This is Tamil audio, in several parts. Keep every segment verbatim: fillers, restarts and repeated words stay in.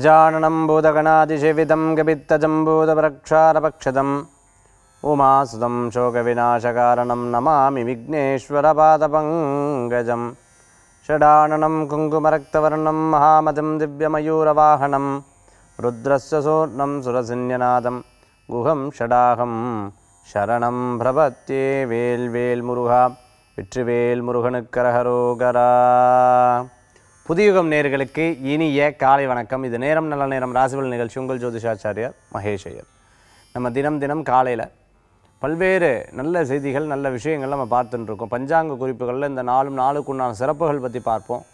गजाननं भूतगणादिसेवितं गपित्तजम्बूतपरक्षारपक्षदम् उमासुतं शोकविनाशकारणं नमामि विघ्नेश्वरपादपङ्कजं षडाननं कुङ्कुमरक्तवर्णं महामतिं दिव्यमयूरवाहनं रुद्रस्य सोर्णं सुरसंज्ञनादं गुहं षडाहं शरणं प्रपद्ये वेल्वेल्मुरुगा வெற்றிவேல்முருகனுக்கரகரோகரா. புதியுகம் நேயர்களுக்கு இனிய காலை வணக்கம். இது நேரம் நல்ல நேரம் ராசிபலன் நிகழ்ச்சி. உங்கள் ஜோதிஷாச்சாரியர் மகேஷ் ஐயர். நம்ம தினம் தினம் காலையில் பல்வேறு நல்ல செய்திகள் நல்ல விஷயங்கள் நம்ம பார்த்துட்டு இருக்கோம். பஞ்சாங்க குறிப்புகளில் இந்த நாலும் நாளுக்குண்டான சிறப்புகள் பற்றி பார்ப்போம்.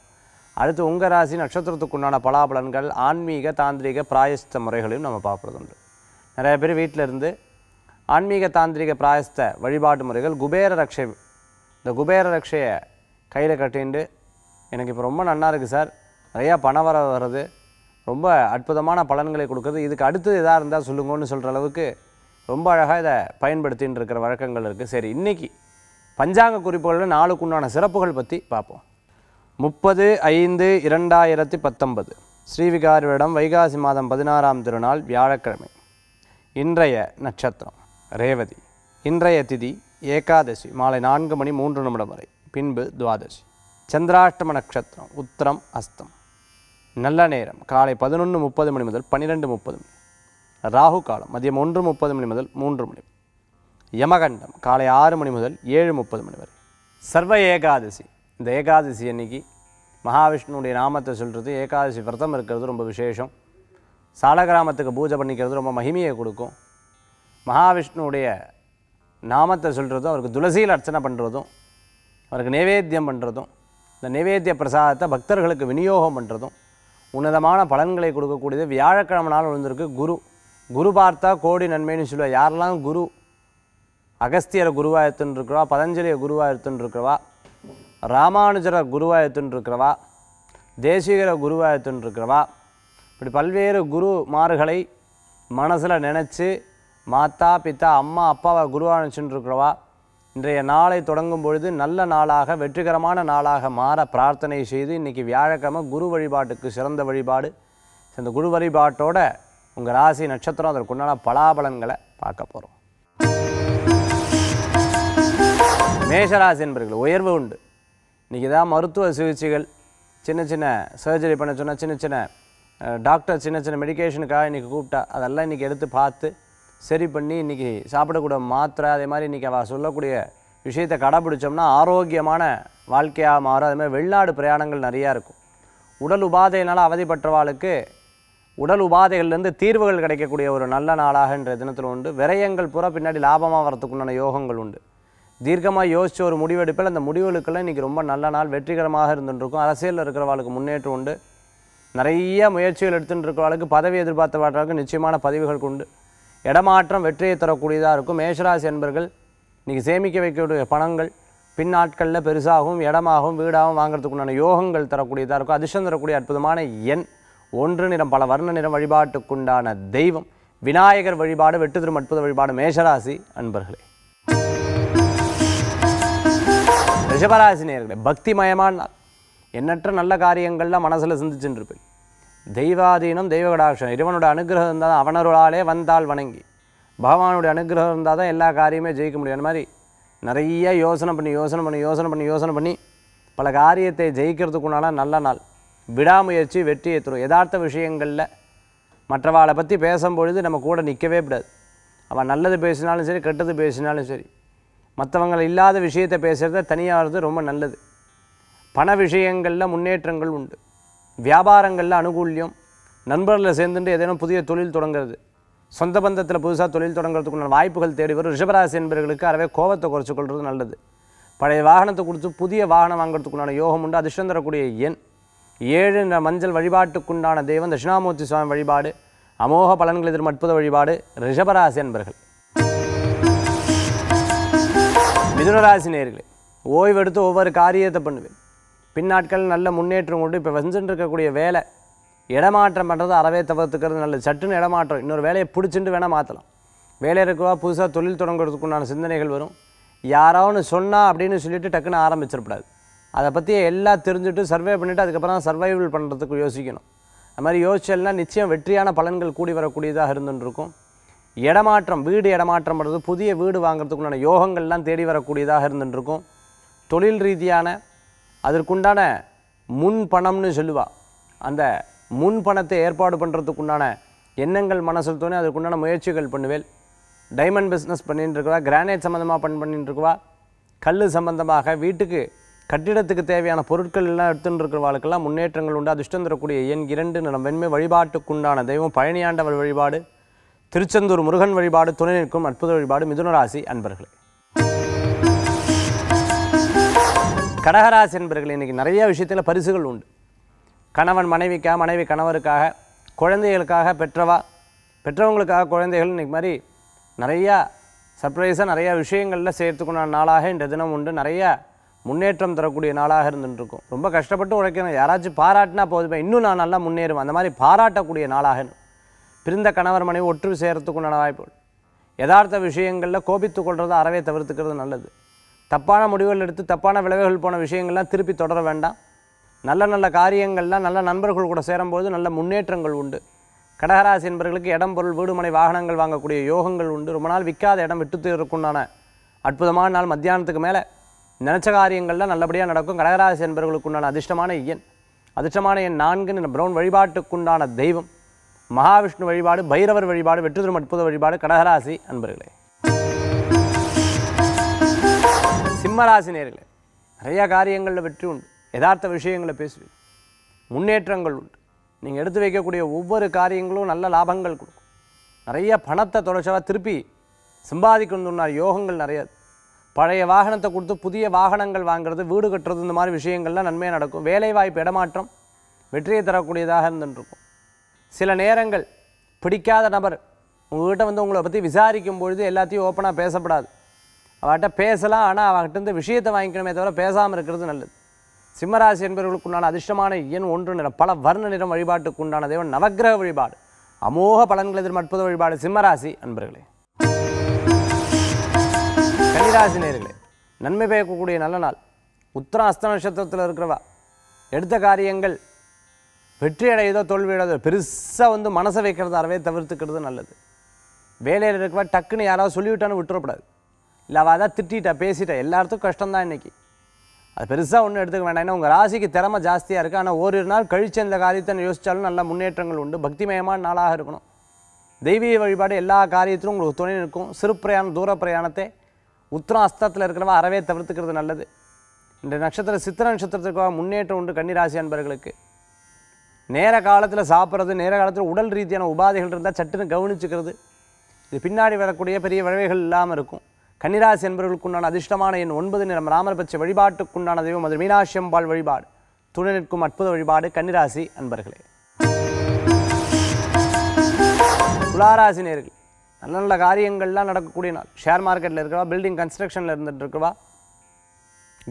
அடுத்து உங்கள் ராசி நட்சத்திரத்துக்குண்டான பலாபலன்கள், ஆன்மீக தாந்திரிக பிராயஸ்த முறைகளையும் நம்ம பார்க்குறதுண்டு. நிறைய பேர் வீட்டிலிருந்து ஆன்மீக தாந்திரிக பிராயஸ்த வழிபாட்டு முறைகள், குபேர ரக்ஷை, இந்த குபேர ரக்ஷையை கையில் கட்டிண்டு எனக்கு இப்போ ரொம்ப நல்லா இருக்குது சார், நிறையா பணம் வர வர்றது, ரொம்ப அற்புதமான பலன்களை கொடுக்குறது, இதுக்கு அடுத்தது எதாக இருந்தால் சொல்லுங்கன்னு சொல்கிற அளவுக்கு ரொம்ப அழகாக இதை பயன்படுத்தின்னு இருக்கிற வழக்கங்கள் இருக்குது. சரி, இன்றைக்கி பஞ்சாங்க குறிப்புகளில் நாளுக்குண்டான சிறப்புகள் பற்றி பார்ப்போம். முப்பது ஐந்து இரண்டாயிரத்தி பத்தொன்பது ஸ்ரீவிகாரி வருடம் வைகாசி மாதம் பதினாறாம் திருநாள் வியாழக்கிழமை. இன்றைய நட்சத்திரம் ரேவதி. இன்றைய திதி ஏகாதசி மாலை நான்கு மணி மூன்று நிமிடம் வரை, பின்பு துவாதசி. சந்திராஷ்டம நட்சத்திரம் உத்திரம் அஸ்தம். நல்ல நேரம் காலை பதினொன்று முப்பது மணி முதல் பன்னிரெண்டு முப்பது மணி. ராகு காலம் மதியம் ஒன்று முப்பது மணி முதல் மூன்று மணி. யமகண்டம் காலை ஆறு மணி முதல் ஏழு முப்பது மணி வரை. சர்வ ஏகாதசி, இந்த ஏகாதசி அன்னைக்கு மகாவிஷ்ணுடைய நாமத்தை சொல்கிறது, ஏகாதசி விரதம் இருக்கிறது ரொம்ப விசேஷம். சாலகிராமத்துக்கு பூஜை பண்ணிக்கிறது ரொம்ப மகிமையை கொடுக்கும். மகாவிஷ்ணுடைய நாமத்தை சொல்கிறதும் அவருக்கு துளசியில் அர்ச்சனை பண்ணுறதும் அவருக்கு நைவேத்தியம் பண்ணுறதும் இந்த நைவேத்திய பிரசாதத்தை பக்தர்களுக்கு விநியோகம் பண்ணுறதும் உன்னதமான பலன்களை கொடுக்கக்கூடியது. வியாழக்கிழமை நாள் விழுந்திருக்கு குரு. குரு பார்த்தா கோடி நன்மைன்னு சொல்லுவா. யாரெல்லாம் குரு அகஸ்தியரை குருவாக எடுத்துன்னு இருக்கிறவா, பதஞ்சலியை குருவாக எடுத்துன்னு இருக்கிறவா, ராமானுஜரை குருவாக எடுத்துன்னு இருக்கிறவா, தேசிகரை குருவாக எடுத்துன்னு இருக்கிறவா, இப்படி பல்வேறு குருமார்களை மனசில் நினச்சி மாதா பித்தா அம்மா அப்பாவை குருவாக நினச்சிட்டுருக்கிறவா இன்றைய நாளை தொடங்கும் பொழுது நல்ல நாளாக வெற்றிகரமான நாளாக மாற பிரார்த்தனை செய்து இன்றைக்கி வியாழக்கிழமை குரு வழிபாட்டுக்கு சிறந்த வழிபாடு. இந்த குரு வழிபாட்டோட உங்கள் ராசி நட்சத்திரம் அதற்குண்டான பலாபலன்களை பார்க்க போகிறோம். மேஷராசி என்பர்கள் உயர்வு உண்டு. இன்றைக்கி தான் மருத்துவ சிகிச்சைகள், சின்ன சின்ன சர்ஜரி பண்ண சொன்னால் சின்ன சின்ன டாக்டர் சின்ன சின்ன மெடிக்கேஷனுக்காக இன்றைக்கி கூப்பிட்டா அதெல்லாம் இன்றைக்கி எடுத்து பார்த்து சரி பண்ணி இன்றைக்கி சாப்பிடக்கூடிய மாத்திரை, அதே மாதிரி இன்றைக்கி அவள் சொல்லக்கூடிய விஷயத்தை கடைப்பிடிச்சோம்னா ஆரோக்கியமான வாழ்க்கையாக மாறும். அதே மாதிரி வெளிநாடு பிரயாணங்கள் நிறையா இருக்கும். உடல் உபாதையினால் அவதிப்பட்டவாளுக்கு உடல் உபாதைகள்லேருந்து தீர்வுகள் கிடைக்கக்கூடிய ஒரு நல்ல நாளாக இன்றைய தினத்தில் உண்டு. விரயங்கள் பூரா பின்னாடி லாபமாக வரத்துக்குண்டான யோகங்கள் உண்டு. தீர்க்கமாக யோசித்த ஒரு முடிவெடுப்பில் அந்த முடிவுகளுக்கெல்லாம் இன்றைக்கி ரொம்ப நல்ல நாள், வெற்றிகரமாக இருந்துருக்கும். அரசியலில் இருக்கிறவாளுக்கு முன்னேற்றம் உண்டு. நிறைய முயற்சிகள் எடுத்துகிட்டு இருக்கிறவாளுக்கு பதவி எதிர்பார்த்த வாட்டவாளுக்கு நிச்சயமான பதவிகளுக்கு உண்டு. இடமாற்றம் வெற்றியை தரக்கூடியதாக இருக்கும். மேஷராசி என்பர்கள் இன்றைக்கி சேமிக்க வைக்கக்கூடிய பணங்கள் பின்னாட்களில் பெருசாகவும் இடமாகவும் வீடாகவும் வாங்கிறதுக்குண்டான யோகங்கள் தரக்கூடியதாக இருக்கும். அதிர்ஷ்டம் தரக்கூடிய அற்புதமான எண் ஒன்று. நிறம் பல வர்ண நிறம். வழிபாட்டுக்குண்டான தெய்வம் விநாயகர் வழிபாடு. வெற்றி தரும் அற்புத வழிபாடு மேஷராசி அன்பர்களே. ரிஷபராசி நேயர்களே, பக்திமயமான எண்ணற்ற நல்ல காரியங்கள்லாம் மனசில் சிந்திச்சுட்டு இருப்பேன். தெய்வாதீனம் தெய்வகடாட்சம், இறைவனோட அனுகிரகம் இருந்தால் தான், அவனருளாலே வந்தால் வணங்கி, பகவானுடைய அனுகிரகம் இருந்தால் தான் எல்லா காரியமே ஜெயிக்க முடியும். அந்த மாதிரி நிறைய யோசனை பண்ணி யோசனை பண்ணி யோசனை பண்ணி யோசனை பண்ணி பல காரியத்தை ஜெயிக்கிறதுக்குனால நல்ல நாள். விடாமுயற்சி வெற்றியை தரும். யதார்த்த விஷயங்களில் மற்றவாளை பற்றி பேசும்பொழுது நம்ம கூட நிற்கவே கூடாது. அவன் நல்லது பேசினாலும் சரி, கெட்டது பேசினாலும் சரி, மற்றவங்களை இல்லாத விஷயத்தை பேசுகிறத தனியாக வர்றது ரொம்ப நல்லது. பண விஷயங்களில் முன்னேற்றங்கள் உண்டு. வியாபாரங்களில் அனுகூல்யம். நண்பர்களில் சேர்ந்துட்டு ஏதேனும் புதிய தொழில் தொடங்குறது, சொந்த பந்தத்தில் புதுசாக தொழில் தொடங்குறதுக்குண்டான வாய்ப்புகள் தேடி வரும். ரிஷபராசி என்பவர்களுக்கு அறவே கோபத்தை குறைச்சிக்கொள்வது நல்லது. பழைய வாகனத்தை கொடுத்து புதிய வாகனம் வாங்குறதுக்குண்டான யோகம் உண்டு. அதிர்ஷ்டம் தரக்கூடிய எண் ஏழு. என்ற மஞ்சள். வழிபாட்டுக்குண்டான தெய்வம் தட்சிணாமூர்த்தி சுவாமி வழிபாடு. அமோக பலன்களை தரும் அற்புத வழிபாடு ரிஷபராசி என்பர்கள். மிதுனராசி நேயர்களே, ஓய்வெடுத்து ஒவ்வொரு காரியத்தை பண்ணுவேன். பின்னாட்கள் நல்ல முன்னேற்றம் கொண்டு இப்போ வந்துட்டு இருக்கக்கூடிய வேலை இடமாற்றம் பண்ணுறது அறவே தவிர்த்துக்கிறது நல்லது. சட்டுன்னு இடமாற்றம் இன்னொரு வேலையை பிடிச்சிட்டு வேணால் மாற்றலாம். வேலை இருக்கவா புதுசாக தொழில் தொடங்குறதுக்குண்டான சிந்தனைகள் வரும். யாராவது சொன்னால் அப்படின்னு சொல்லிவிட்டு டக்குன்னு ஆரம்பிச்சிடக்கூடாது. அதை பற்றி எல்லாம் தெரிஞ்சுட்டு சர்வே பண்ணிவிட்டு அதுக்கப்புறம் சர்வைவல் பண்ணுறதுக்கு யோசிக்கணும். அது மாதிரி யோசிச்சல்னா நிச்சயம் வெற்றியான பலன்கள் கூடி வரக்கூடியதாக இருந்துருக்கும். இடமாற்றம், வீடு இடமாற்றம் பண்ணுறது, புதிய வீடு வாங்குறதுக்குள்ளான யோகங்கள்லாம் தேடி வரக்கூடியதாக இருந்துருக்கும். தொழில் ரீதியான அதற்குண்டான முன் பணம்னு சொல்லுவா, அந்த முன் பணத்தை ஏற்பாடு பண்ணுறதுக்குண்டான எண்ணங்கள் மனசில் தோணி அதற்குண்டான முயற்சிகள் பண்ணுவேன். டைமண்ட் பிஸ்னஸ் பண்ணிகிட்டு இருக்குவா, கிரானைட் சம்மந்தமாக பண் பண்ணிகிட்டு இருக்குவா, கல் சம்பந்தமாக வீட்டுக்கு கட்டிடத்துக்கு தேவையான பொருட்கள் எல்லாம் எடுத்துகிட்டு இருக்கிறவாளுக்கெல்லாம் முன்னேற்றங்கள் உண்டு. அதிர்ஷ்டம் தரக்கூடிய எண் இரண்டு. நம் வெண்மை. வழிபாட்டுக்குண்டான தெய்வம் பழனியாண்டவர் வழிபாடு, திருச்செந்தூர் முருகன் வழிபாடு, துணை நிற்கும் அற்புத வழிபாடு. மிதுனராசி அன்பர்களே, கடகராசி அன்பர்களே, இன்றைக்கி நிறைய விஷயத்தில் பரிசுகள் உண்டு. கணவன் மனைவிக்காக, மனைவி கணவருக்காக, குழந்தைகளுக்காக பெற்றவா, பெற்றவங்களுக்காக குழந்தைகள், இன்றைக்கி மாதிரி நிறையா சர்ப்ரைஸாக நிறையா விஷயங்களில் சேர்த்துக்கொண்டான நாளாக இந்த தினம் உண்டு. நிறையா முன்னேற்றம் தரக்கூடிய நாளாக இருந்துருக்கும். ரொம்ப கஷ்டப்பட்டு உழைக்கணும், யாராச்சும் பாராட்டினா போதுமே, இன்னும் நான் நல்லா முன்னேறுவேன், அந்த மாதிரி பாராட்டக்கூடிய நாளாக. பிரிந்த கணவர் மனைவி ஒற்று சேர்த்துக்குண்டான வாய்ப்புகள். யதார்த்த விஷயங்களில் கோபித்து கொள்வது அறவே தவிர்த்துக்கிறது நல்லது. தப்பான முடிவுகள் எடுத்து தப்பான விளைவுகள் போன விஷயங்கள்லாம் திருப்பி தொடர வேண்டாம். நல்ல நல்ல காரியங்கள்லாம் நல்ல நண்பர்கள் கூட சேரும்போது நல்ல முன்னேற்றங்கள் உண்டு. கடகராசி என்பவர்களுக்கு இடம், பொருள், வீடுமனை, வாகனங்கள் வாங்கக்கூடிய யோகங்கள் உண்டு. ரொம்ப நாள் விற்காத இடம் விட்டு தீர்க்குண்டான அற்புதமான நாள். மத்தியானத்துக்கு மேலே நினச்ச காரியங்கள்லாம் நல்லபடியாக நடக்கும். கடகராசி என்பவர்களுக்குண்டான அதிர்ஷ்டமான எண் அதிர்ஷ்டமான எண் நான்குன்னு. பிரவுன் வழிபாட்டுக்குண்டான தெய்வம் மகாவிஷ்ணு வழிபாடு, பைரவர் வழிபாடு, வெற்றி தரும் அற்புத வழிபாடு. கடகராசி அன்பர்களே. சிம்மராசி நேர்களே, நிறையா காரியங்களில் வெற்றி உண்டு. யதார்த்த விஷயங்களை பேசுவீங்க, முன்னேற்றங்கள் உண்டு. நீங்கள் எடுத்து வைக்கக்கூடிய ஒவ்வொரு காரியங்களும் நல்ல லாபங்கள் கொடுக்கும். நிறைய பணத்தை தொலைச்சவா திருப்பி சம்பாதிக்கணும்னா யோகங்கள் நிறையா. பழைய வாகனத்தை கொடுத்து புதிய வாகனங்கள் வாங்குறது, வீடு கட்டுறது, இந்த மாதிரி விஷயங்கள்லாம் நன்மையாக நடக்கும். வேலைவாய்ப்பு இடமாற்றம் வெற்றியை தரக்கூடியதாக இருந்துருக்கும். சில நேரங்கள் பிடிக்காத நபர் உங்கள்கிட்ட வந்து உங்களை பற்றி விசாரிக்கும் பொழுது எல்லாத்தையும் ஓப்பனாக பேசப்படாது. அவகிட்ட பேசலாம், ஆனால் அவகிட்டருந்து விஷயத்தை வாங்கிக்கணுமே தவிர பேசாமல் இருக்கிறது நல்லது. சிம்மராசி என்பவர்களுக்கு உண்டான அதிர்ஷ்டமான எண் ஒன்று. நிறம் பல வர்ண நிறம். வழிபாட்டுக்கு உண்டான தேவன் நவக்கிரக வழிபாடு. அமோக பலன்களை எதிரும் அற்புத வழிபாடு. சிம்மராசி அன்பர்களே. கன்னிராசி நேர்களே, நன்மை பயக்கக்கூடிய நல்ல நாள். உத்தர அஸ்த நட்சத்திரத்தில் இருக்கிறவா எடுத்த காரியங்கள் வெற்றி அடையதோ தோல்வி அடையதோ பெருசாக வந்து மனசை வைக்கிறது அறவே தவிர்த்துக்கிறது நல்லது. வேலையில் இருக்கவா டக்குன்னு யாராவது சொல்லிவிட்டான்னு விட்டுறப்படாது. இல்லை அவள் அதான் திட்டா பேசிட்டா, எல்லாத்துக்கும் கஷ்டம்தான் இன்றைக்கி. அது பெருசாக ஒன்றும் எடுத்துக்க வேண்டாம். ஏன்னா உங்கள் ராசிக்கு திறமை ஜாஸ்தியாக இருக்குது. ஆனால் ஓரிரு நாள் கழிச்சு இந்த காரியத்தை யோசித்தாலும் நல்ல முன்னேற்றங்கள் உண்டு. பக்திமயமான நாளாக இருக்கணும். தெய்வீக வழிபாடு எல்லா காரியத்திலும் உங்களுக்கு துணை நிற்கும். சிறுப்பிரயாணம், தூர பிரயாணத்தை உத்திரம் அஸ்தத்தில் இருக்கிறவா அறவே தவிர்த்துக்கிறது நல்லது. இந்த நட்சத்திர சித்திர நட்சத்திரத்துக்காக முன்னேற்றம் உண்டு. கன்னிராசி அன்பர்களுக்கு நேர காலத்தில் சாப்பிட்றது, நேர காலத்தில் உடல் ரீதியான உபாதைகள் இருந்தால் சட்டுன்னு கவனிச்சுக்கிறது, இது பின்னாடி வரக்கூடிய பெரிய விளைவுகள் இல்லாமல் இருக்கும். கன்னிராசி அன்பர்களுக்குண்டான அதிர்ஷ்டமான எண் ஒன்பது. நிறம் ராமர் பச்சை. வழிபாட்டுக்குண்டான தெய்வம் அது மீனாட்சி அம்பாள் வழிபாடு, துணை நிற்கும் அற்புத வழிபாடு. கன்னிராசி அன்பர்களே. துளாராசி நேர்கள், நல்ல நல்ல காரியங்கள்லாம் நடக்கக்கூடிய நாள். ஷேர் மார்க்கெட்டில் இருக்கிறவா, பில்டிங் கன்ஸ்ட்ரக்ஷனில் இருந்துகிட்டு இருக்கிறவா,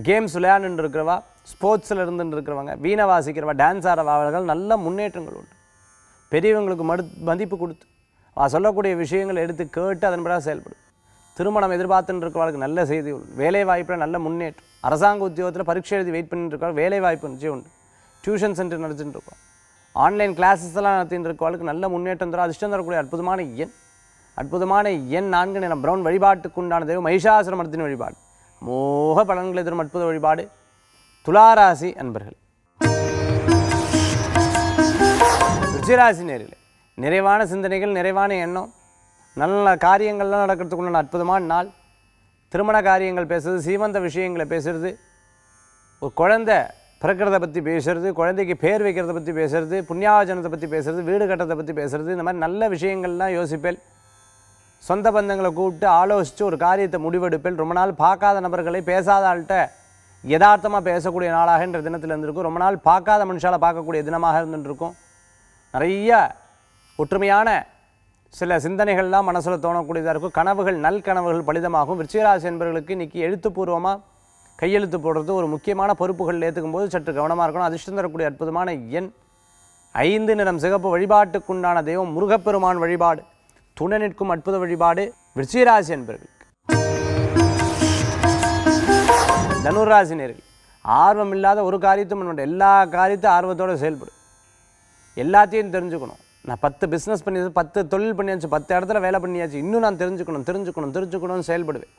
கேம்ஸ் விளையாண்டுட்டு இருக்கிறவா, ஸ்போர்ட்ஸில் இருந்துகிட்டு இருக்கிறவங்க, வீணை வாசிக்கிறவா, டான்ஸ் ஆடுறவாளர்கள் நல்ல முன்னேற்றங்கள் உண்டு. பெரியவங்களுக்கு மடு மதிப்பு கொடுத்து அவள் சொல்லக்கூடிய விஷயங்களை எடுத்து கேட்டு அதன்படியாக செயல்படும். திருமணம் எதிர்பார்த்துட்டு இருக்கிறவளுக்கு நல்ல செய்தி உண்டு. வேலைவாய்ப்பில் நல்ல முன்னேற்றம். அரசாங்க உத்தியோகத்தில் பரீட்சை எழுதி வெயிட் பண்ணிட்டு இருக்கிறவா வேலைவாய்ப்பு நிச்சயம் உண்டு. டியூஷன் சென்டர் நடத்திட்டு இருக்கோம். ஆன்லைன் கிளாஸஸ் எல்லாம் நடத்திட்டு இருக்கவளுக்கு நல்ல முன்னேற்றம் தரும். அதிர்ஷ்டம் தரக்கூடிய அற்புதமான எண் அற்புதமான எண் நான்கு. நிறம் பிரவுன் வழிபாட்டுக்குண்டான தெய்வம் மகிஷாசுரமர்த்தினி வழிபாடு. மோக பலன்களை தரும் அற்புத வழிபாடு. துளாராசி அன்பர்கள். விருச்சிகராசி நேயர்களே, நிறைவான சிந்தனைகள், நிறைவான எண்ணம், நல்ல நல்ல காரியங்கள்லாம் நடக்கிறதுக்குண்டான அற்புதமான நாள். திருமண காரியங்கள் பேசுறது, சீமந்த விஷயங்களை பேசுறது, ஒரு குழந்தை பிறக்கிறத பற்றி பேசுகிறது, குழந்தைக்கு பேர் வைக்கிறத பற்றி பேசுகிறது, புண்ணியாவஜனத்தை பற்றி பேசுகிறது, வீடு கட்டத்தை பற்றி பேசுகிறது, இந்த மாதிரி நல்ல விஷயங்கள்லாம் யோசிப்பேன். சொந்த பந்தங்களை கூப்பிட்டு ஆலோசித்து ஒரு காரியத்தை முடிவெடுப்பேன். ரொம்ப நாள் பார்க்காத நபர்களை பேசாத ஆள்கிட்ட யதார்த்தமாக பேசக்கூடிய நாளாக என்ற தினத்தில் இருந்திருக்கும். ரொம்ப நாள் பார்க்காத மனுஷால் பார்க்கக்கூடிய தினமாக இருந்துருக்கும். நிறைய ஒற்றுமையான சில சிந்தனைகள்லாம் மனசில் தோணக்கூடியதாக இருக்கும். கனவுகள், நல் கனவுகள் பலிதமாகும். விருச்சிகராசி என்பவர்களுக்கு இன்றைக்கி எழுத்துப்பூர்வமாக கையெழுத்து போடுறது, ஒரு முக்கியமான பொறுப்புகள் ஏற்றுக்கும் போது சற்று கவனமாக இருக்கணும். அதிர்ஷ்டம் தரக்கூடிய அற்புதமான எண் ஐந்து. நிறம் சிகப்பு. வழிபாட்டுக்குண்டான தெய்வம் முருகப்பெருமான் வழிபாடு. துணை நிற்கும் அற்புத வழிபாடு. விருச்சிகராசி என்பவர்களுக்கு. தனுராசி நேர்கள், ஆர்வம் இல்லாத ஒரு காரியத்தும் எல்லா காரியத்தையும் ஆர்வத்தோடு செயல்படும். எல்லாத்தையும் தெரிஞ்சுக்கணும். நான் பத்து பிஸ்னஸ் பண்ணியாச்சு, பத்து தொழில் பண்ணியாச்சு, பத்து இடத்துல வேலை பண்ணியாச்சு, இன்னும் நான் தெரிஞ்சுக்கணும் தெரிஞ்சுக்கணும் தெரிஞ்சுக்கணும்னு செயல்படுவேன்.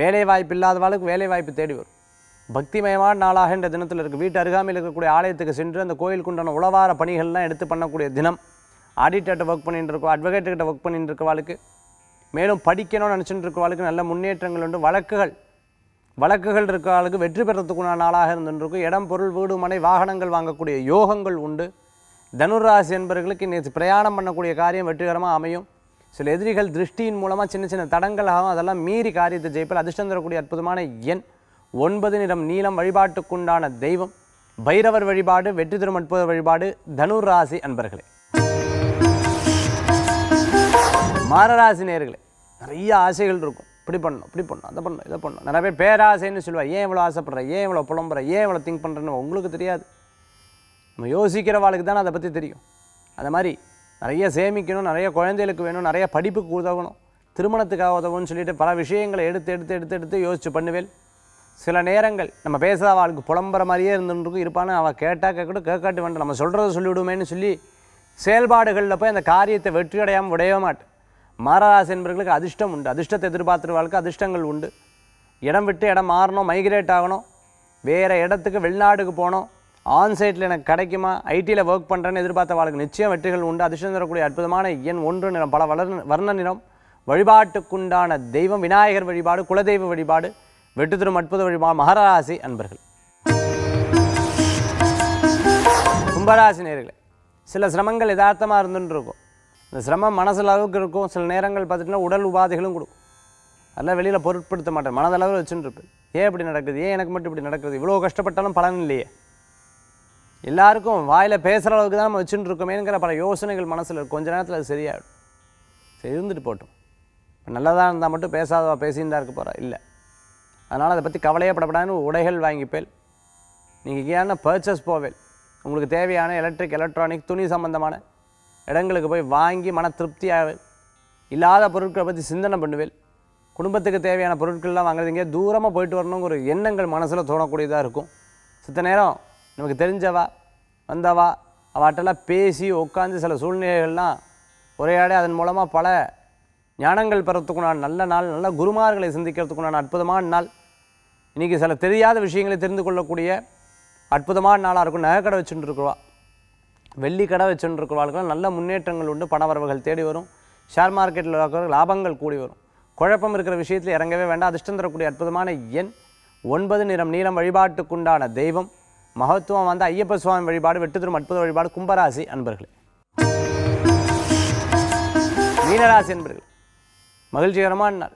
வேலை வாய்ப்பு இல்லாதவாளுக்கு வேலை வாய்ப்பு தேடி வரும். பக்திமயமான நாளாக என்ற தினத்தில் இருக்குது. வீட்டு அருகாமையில் இருக்கக்கூடிய ஆலயத்துக்கு சென்று அந்த கோயிலுக்குண்டான உளவார பணிகள்லாம் எடுத்து பண்ணக்கூடிய தினம். ஆடிட்டர்கிட்ட ஒர்க் பண்ணிட்டு இருக்கோம், அட்வொகேட்டுக்கிட்ட ஒர்க் பண்ணிட்டு இருக்கவாளுக்கு, மேலும் படிக்கணும்னு நினச்சிட்டு இருக்கவாளுக்கு நல்ல முன்னேற்றங்கள் உண்டு. வழக்குகள் வழக்குகள் இருக்கவாளுக்கு வெற்றி பெறத்துக்குன்னா நாளாக இருந்துருக்கும். இடம், பொருள், வீடு, மனை, வாகனங்கள் வாங்கக்கூடிய யோகங்கள் உண்டு. தனுராசி என்பவர்களுக்கு இன்னைக்கு பிரயாணம் பண்ணக்கூடிய காரியம் வெற்றிகரமாக அமையும். சில எதிரிகள் திருஷ்டியின் மூலமாக சின்ன சின்ன தடங்களாகவும் அதெல்லாம் மீறி காரியத்தை ஜெயிப்பால். அதிர்ஷ்டம் தரக்கூடிய அற்புதமான எண் ஒன்பது, நிறம் நீளம், வழிபாட்டுக்குண்டான தெய்வம் பைரவர் வழிபாடு, வெற்றி தரும் அற்புத வழிபாடு. தனுராசி அன்பர்களே. மாரராசி நேயர்களே, நிறைய ஆசைகள் இருக்கும். இப்படி பண்ணணும், இப்படி பண்ணணும், அதை பண்ணணும், இதை பண்ணணும். நிறைய பேர் பேராசைன்னு சொல்லுவா. ஏன் இவ்வளோ ஆசைப்படுற, ஏன் இவ்வளோ புலம்புற, ஏன் இவ்வளோ திங்க் பண்ணுறேன்னு உங்களுக்கு தெரியாது. நம்ம யோசிக்கிறவாளுக்கு தானே அதை பற்றி தெரியும். அது மாதிரி நிறைய சேமிக்கணும், நிறைய குழந்தைகளுக்கு வேணும், நிறைய படிப்புக்கு உதவணும், திருமணத்துக்காக உதவணும்னு சொல்லிட்டு பல விஷயங்களை எடுத்து எடுத்து எடுத்து எடுத்து யோசிச்சு பண்ணுவேன். சில நேரங்கள் நம்ம பேசாத அவளுக்கு புலம்புற மாதிரியே இருந்துருக்கும். இருப்பான்னு அவள் கேட்டால் கேட்கட்டும், கேட்காட்டி வேண்டாம், நம்ம சொல்கிறத சொல்லிவிடுமேன்னு சொல்லி செயல்பாடுகளில் போய் அந்த காரியத்தை வெற்றியடையாமல் விடையவே மாட்டேன். மாரராசி என்பவர்களுக்கு அதிர்ஷ்டம் உண்டு. அதிர்ஷ்டத்தை எதிர்பார்த்துருவாளுக்கு அதிர்ஷ்டங்கள் உண்டு. இடம் விட்டு இடம் மாறணும், மைக்ரேட் ஆகணும், வேறு இடத்துக்கு வெளிநாடுக்கு போகணும், ஆன்சைட்டில் எனக்கு கிடைக்குமா, ஐடியில் ஒர்க் பண்ணுறேன்னு எதிர்பார்த்த வாழ்க்கை நிச்சயம் வெற்றிகள் உண்டு. அதிர்ஷ்டம் தரக்கூடிய அற்புதமான எண் ஒன்று, நிறம் பல வளர் வர்ண நிறம், வழிபாட்டுக்குண்டான தெய்வம் விநாயகர் வழிபாடு, குலதெய்வ வழிபாடு, வெற்றி தரும் அற்புத வழிபாடு. மகராசி அன்பர்கள். கும்பராசி நேயர்களே, சில சிரமங்கள் யதார்த்தமாக இருந்துன்னு இருக்கும். இந்த சிரமம் மனசில் அளவுக்கு இருக்கும். சில நேரங்கள் பார்த்துட்டிங்கன்னா உடல் உபாதைகளும் கொடுக்கும். அதெல்லாம் வெளியில் பொருட்படுத்த மாட்டேன், மனதளவில் வச்சுட்டுருப்பேன். ஏன் இப்படி நடக்குது, ஏன் எனக்கு மட்டும் இப்படி நடக்குது, இவ்வளோ கஷ்டப்பட்டாலும் பலன் இல்லையே, எல்லாருக்கும் வாயில் பேசுகிற அளவுக்கு தான் நம்ம வச்சுட்டு இருக்கோமேங்கிற பல யோசனைகள் மனசில் இருக்கும். கொஞ்ச நேரத்தில் அது சரியாகிடும். சரி, இருந்துட்டு போட்டோம், நல்லதாக இருந்தால் மட்டும் பேசாதவா பேசின்னு தான் இருக்க போகிறா, இல்லை, அதனால் அதை பற்றி கவலையே படப்படாதுன்னு உடைகள் வாங்கிப்பேன். நீங்கள் ஏன்னா பர்ச்சேஸ் போவேன். உங்களுக்கு தேவையான எலக்ட்ரிக், எலக்ட்ரானிக், துணி சம்பந்தமான இடங்களுக்கு போய் வாங்கி மன திருப்தியாக இல்லாத பொருட்களை பற்றி சிந்தனை பண்ணுவேன். குடும்பத்துக்கு தேவையான பொருட்கள்லாம் வாங்குறது இங்கே தூரமாக போயிட்டு வரணுங்கிற எண்ணங்கள் மனசில் தோணக்கூடியதாக இருக்கும். சித்த நேரம் நமக்கு தெரிஞ்சவா வந்தவா அவட்டெல்லாம் பேசி உட்காந்து சில சூழ்நிலைகள்லாம் உரையாடி அதன் மூலமாக பல ஞானங்கள் பெறத்துக்குண்டான நல்ல நாள், நல்ல குருமார்களை சிந்திக்கிறதுக்குண்டான அற்புதமான நாள். இன்றைக்கி சில தெரியாத விஷயங்களை தெரிந்து கொள்ளக்கூடிய அற்புதமான நாளாக இருக்கும். நகைக்கடை வச்சுட்டு இருக்கிறவா, வெள்ளி கடை வச்சுட்டு இருக்கிறவாளுக்கெல்லாம் நல்ல முன்னேற்றங்கள் உண்டு. பணவரவுகள் தேடி வரும். ஷேர் மார்க்கெட்டில் இருக்கிறவர்கள் லாபங்கள் கூடி வரும். குழப்பம் இருக்கிற விஷயத்தில் இறங்கவே வேண்டாம். அதிர்ஷ்டம் தரக்கூடிய அற்புதமான எண் ஒன்பது, நிறம் நீளம், வழிபாட்டுக்குண்டான தெய்வம் மகத்துவம் வந்து ஐயப்ப சுவாமி வழிபாடு, வெற்றி தரும் அற்புத வழிபாடு. கும்பராசி அன்பர்களே. மீனராசி அன்பர்களே, மகிழ்ச்சிகரமான நாள்.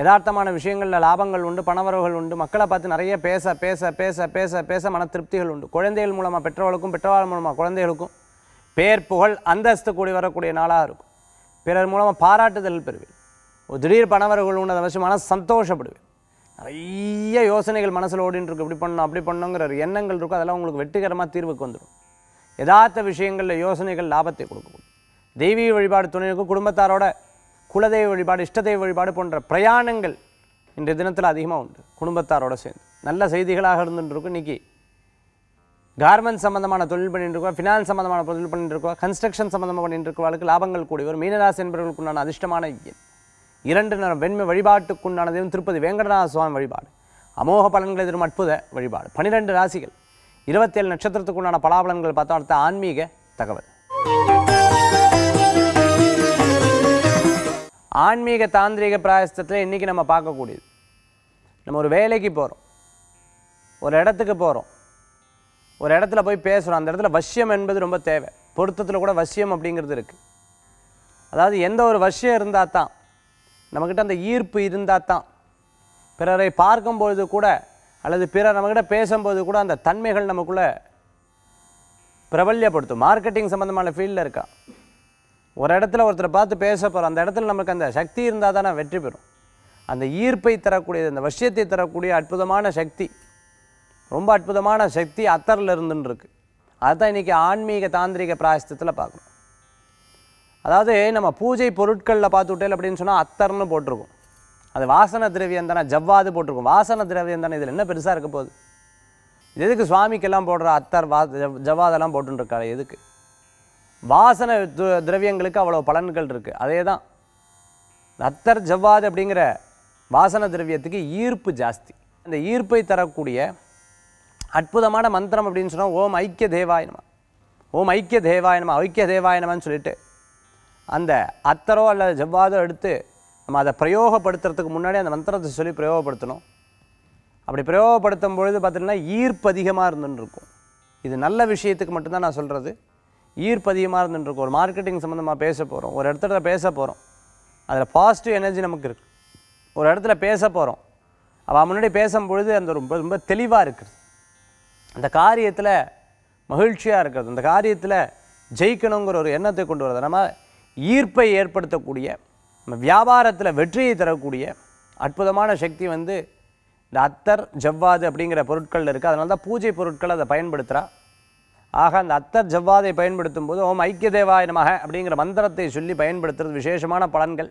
யதார்த்தமான விஷயங்களில் லாபங்கள் உண்டு, பணவரவுகள் உண்டு. மக்களை பார்த்து நிறைய பேச பேச பேச பேச பேச மன திருப்திகள் உண்டு. குழந்தைகள் மூலமாக பெற்றவர்களுக்கும், பெற்றவர்கள் மூலமாக குழந்தைகளுக்கும் பேர், புகழ், அந்தஸ்து கூடி வரக்கூடிய நாளாக இருக்கும். பிறர் மூலமாக பாராட்டுதல் பெறுவேன். ஒரு திடீர் பணவரவுகள் உண்டு. அதை வச்சு மனசு சந்தோஷப்படுவேன். நிறைய யோசனைகள் மனசில் ஓடின்னு இருக்கும். இப்படி பண்ணணும், அப்படி பண்ணணுங்கிற ஒரு எண்ணங்கள் இருக்கும். அதெல்லாம் உங்களுக்கு வெற்றிகரமாக தீர்வுக்கு வந்துடும். யதார்த்த விஷயங்களில் யோசனைகள் லாபத்தை கொடுக்கக்கூடும். தெய்வீக வழிபாடு துணைக்கும் குடும்பத்தாரோட குலதெய்வ வழிபாடு, இஷ்டதெய்வ வழிபாடு போன்ற பிரயாணங்கள் இன்றைய தினத்தில் அதிகமாக உண்டு. குடும்பத்தாரோடு சேர்ந்து நல்ல செய்திகளாக இருந்துருக்கும். இன்றைக்கி கார்மெண்ட் சம்மந்தமான தொழில் பண்ணிட்டு இருக்கோம், ஃபினான்ஸ் சம்மந்தமான தொழில் பண்ணிட்டு இருக்கோம், கன்ஸ்ட்ரக்ஷன் சம்மந்தமாக பண்ணிட்டு இருக்கவாளுக்கு லாபங்கள் கூடி வரும். மீனராசி என்பவர்களுக்குண்டான அதிர்ஷ்டமான எண் இரண்டு, நேரம் வெண்மை, வழிபாட்டுக்குண்டானதையும் திருப்பதி வேங்கடநாத சுவாமி வழிபாடு, அமோக பலன்களை தரும் அற்புத வழிபாடு. பன்னிரெண்டு ராசிகள் இருபத்தேழு நட்சத்திரத்துக்குண்டான பலாபலன்கள் பார்த்தோம். அடுத்த ஆன்மீக தகவல். ஆன்மீக தாந்திரிக பிராயசத்தில் இன்றைக்கி நம்ம பார்க்கக்கூடியது, நம்ம ஒரு வேலைக்கு போகிறோம், ஒரு இடத்துக்கு போகிறோம், ஒரு இடத்துல போய் பேசுகிறோம், அந்த இடத்துல வசியம் என்பது ரொம்ப தேவை. பொருத்தத்தில் கூட வசியம் அப்படிங்கிறது இருக்குது. அதாவது எந்த ஒரு வசியம் இருந்தால் தான் நம்மக்கிட்ட அந்த ஈர்ப்பு இருந்தால் தான் பிறரை பார்க்கும்பொழுது கூட அல்லது பிறர் நம்மக்கிட்ட பேசும்போது கூட அந்த தன்மைகள் நமக்குள்ளே பிரபல்யப்படுத்தும். மார்க்கெட்டிங் சம்மந்தமான ஃபீல்டில் இருக்கா, ஒரு இடத்துல ஒருத்தரை பார்த்து பேச போகிறோம், அந்த இடத்துல நமக்கு அந்த சக்தி இருந்தால் தான் வெற்றி பெறும். அந்த ஈர்ப்பை தரக்கூடியது, அந்த வசியத்தை தரக்கூடிய அற்புதமான சக்தி, ரொம்ப அற்புதமான சக்தி அத்தரில் இருந்துன்னு இருக்குது. அதுதான் இன்றைக்கி ஆன்மீக தாந்திரிக பிராயசத்தில் பார்க்கணும். அதாவது நம்ம பூஜை பொருட்களில் பார்த்துட்டேன் அப்படின்னு சொன்னால் அத்தர்னு போட்டிருக்கும். அது வாசன திரவியம் தானே, ஜவ்வாது போட்டிருக்கும், வாசன திரவியம் தானே, இதில் என்ன பெருசாக இருக்க போகுது? எதுக்கு சுவாமிக்கெல்லாம் போடுற அத்தர், வா, ஜவ்வாதெல்லாம் போட்டுருக்காரு எதுக்கு? வாசனை திரவியங்களுக்கு அவ்வளோ பலன்கள் இருக்குது. அதே தான் நத்தர் ஜவ்வாது அப்படிங்கிற வாசன திரவியத்துக்கு ஈர்ப்பு ஜாஸ்தி. அந்த ஈர்ப்பை தரக்கூடிய அற்புதமான மந்திரம் அப்படின்னு சொன்னால் ஓம் ஐக்கிய தேவாய நம, ஓம் ஐக்கிய தேவாய நம, ஐக்கிய தேவாய நமன்னு சொல்லிட்டு அந்த அத்தரோ அல்லது ஜவ்வாதோ எடுத்து நம்ம அதை பிரயோகப்படுத்துறதுக்கு முன்னாடி அந்த மந்திரத்தை சொல்லி பிரயோகப்படுத்தணும். அப்படி பிரயோகப்படுத்தும் பொழுது பார்த்திங்கன்னா ஈர்ப்பு அதிகமாக இருந்துருக்கும். இது நல்ல விஷயத்துக்கு மட்டும்தான் நான் சொல்கிறது. ஈர்ப்பு அதிகமாக இருந்துருக்கும். ஒரு மார்க்கெட்டிங் சம்மந்தமாக பேச போகிறோம், ஒரு இடத்துல பேச போகிறோம், அதில் பாசிட்டிவ் எனர்ஜி நமக்கு இருக்குது. ஒரு இடத்துல பேச போகிறோம், அவள் முன்னாடி பேசும்பொழுது அந்த ரொம்ப ரொம்ப தெளிவாக இருக்குது, அந்த காரியத்தில் மகிழ்ச்சியாக இருக்கிறது, அந்த காரியத்தில் ஜெயிக்கணுங்கிற ஒரு எண்ணத்தை கொண்டு வரது. நம்ம ஈர்ப்பை ஏற்படுத்தக்கூடிய, நம்ம வியாபாரத்தில் வெற்றியை தரக்கூடிய அற்புதமான சக்தி வந்து இந்த அத்தர் ஜவ்வாது அப்படிங்கிற பொருட்கள் இருக்குது. அதனால தான் பூஜை பொருட்கள் அதை பயன்படுத்துகிறா. ஆக அந்த அத்தர் ஜவ்வாதை பயன்படுத்தும் போது ஓம் ஐக்கிய தேவாய நமஹ அப்படிங்கிற மந்திரத்தை சொல்லி பயன்படுத்துறது விசேஷமான பலன்கள்.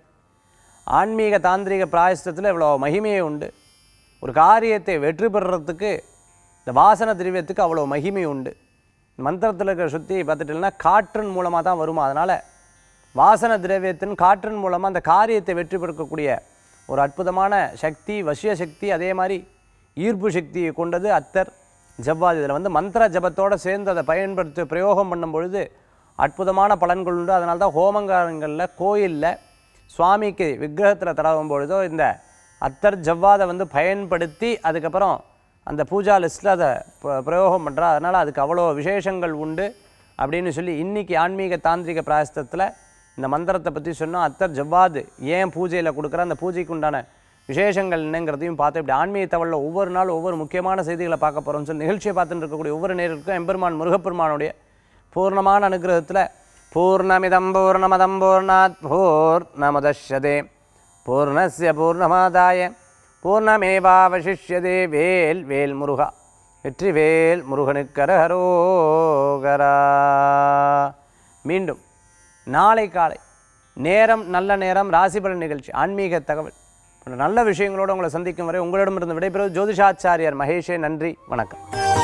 ஆன்மீக தாந்திரிக பிராயசத்தில் இவ்வளோ மகிமையே உண்டு. ஒரு காரியத்தை வெற்றி பெறுறதுக்கு இந்த வாசன திரவியத்துக்கு அவ்வளோ மகிமை உண்டு. மந்திரத்தில் இருக்கிற சுற்றி பார்த்துட்டோம்னா காற்றின் மூலமாக தான் வருமா, அதனால் வாசன திரவியத்தின் காற்றின் மூலமாக அந்த காரியத்தை வெற்றி பெறக்கூடிய ஒரு அற்புதமான சக்தி, வசிய சக்தி, அதே மாதிரி ஈர்ப்பு சக்தியை கொண்டது அத்தர் ஜவ்வாது. இதில் வந்து மந்திர ஜபத்தோடு சேர்ந்து அதை பயன்படுத்தி பிரயோகம் பண்ணும் பொழுது அற்புதமான பலன்கள் உண்டு. அதனால தான் ஹோமங்காரங்களில், கோயிலில், சுவாமிக்கு விக்கிரகத்தில் தடவும் பொழுதோ இந்த அத்தர் ஜவ்வாதை வந்து பயன்படுத்தி அதுக்கப்புறம் அந்த பூஜா லிஸ்ட்டில் அதை பிரயோகம் பண்ணுறா. அதனால் அதுக்கு அவ்வளோ விசேஷங்கள் உண்டு அப்படின்னு சொல்லி இன்றைக்கி ஆன்மீக தாந்திரிக பிராயசத்தில் இந்த மந்திரத்தை பற்றி சொன்னோம். அத்தர் ஜவ்வாது ஏன் பூஜையில் கொடுக்குற, அந்த பூஜைக்கு உண்டான விசேஷங்கள் என்னங்கிறதையும் பார்த்து இப்படி ஆன்மீக தகவலில் ஒவ்வொரு நாள் ஒவ்வொரு முக்கியமான செய்திகளை பார்க்க போகிறோம்னு சொல்லி நிகழ்ச்சியை பார்த்துட்டு இருக்கக்கூடிய ஒவ்வொரு நேரருக்கும் எம்பெருமான் முருகப்பெருமானுடைய பூர்ணமான அனுகிரகத்தில் பூர்ணமிதம் பூர்ணமதம் பூர்ணாத் பூர்ணமுதஷ்யதே பூர்ணஸ்ய பூர்ணமாதாய பூர்ணமேவாவசிஷ்யதே வேல் வேல் முருகா வெற்றி வேல் முருகனுக்கரஹரோகரா. மீண்டும் நாளை காலை நேரம் நல்ல நேரம் ராசிபலன் நிகழ்ச்சி ஆன்மீக தகவல் நல்ல விஷயங்களோடு உங்களை சந்திக்கும் வரை உங்களிடமிருந்து விடைபெறுவது ஜோதிஷாச்சாரியார் மகேஷே. நன்றி, வணக்கம்.